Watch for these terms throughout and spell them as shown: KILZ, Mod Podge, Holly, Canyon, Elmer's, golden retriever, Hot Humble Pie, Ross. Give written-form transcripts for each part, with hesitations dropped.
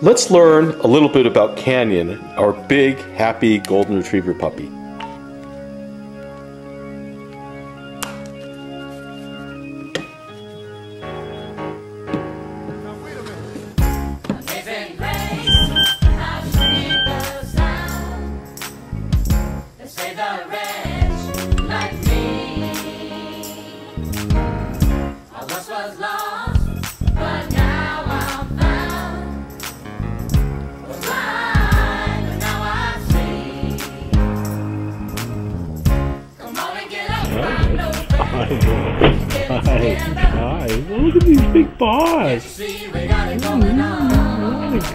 Let's learn a little bit about Canyon, our big, happy golden retriever puppy. Hi. Look at these big paws.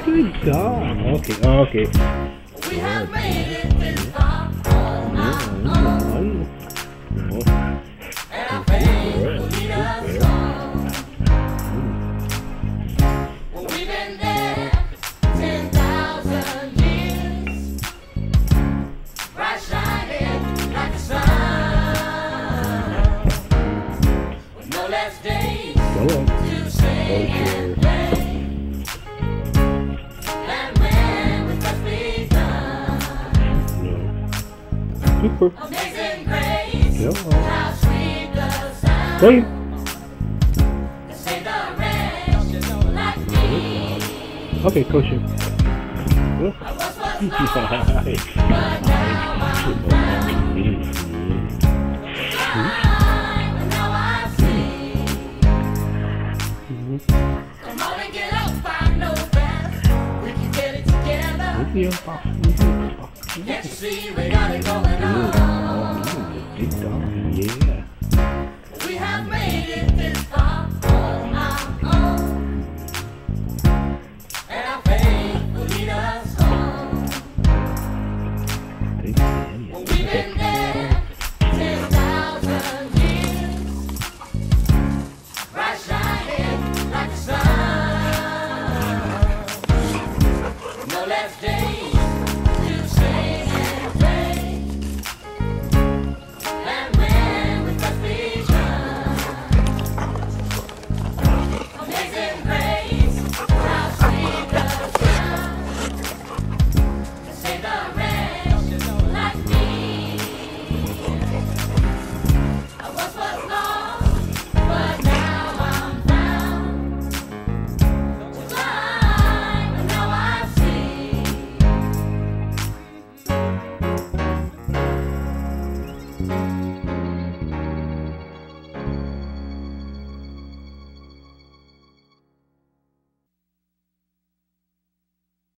Good dog. Okay. We have made it this far on my own. And I think we'll lead us on. Well, we've been there 10,000 years. Bright shining like the sun. Super. Amazing grace, yeah. How sweet the sound. Great. To save the wretch like me. Okay, Kosher. I was once lost, but now I'm found. Blind, but now I see. Come on and get up, I know best. We can get it together. Can't you see we got it going on? We have made it this far.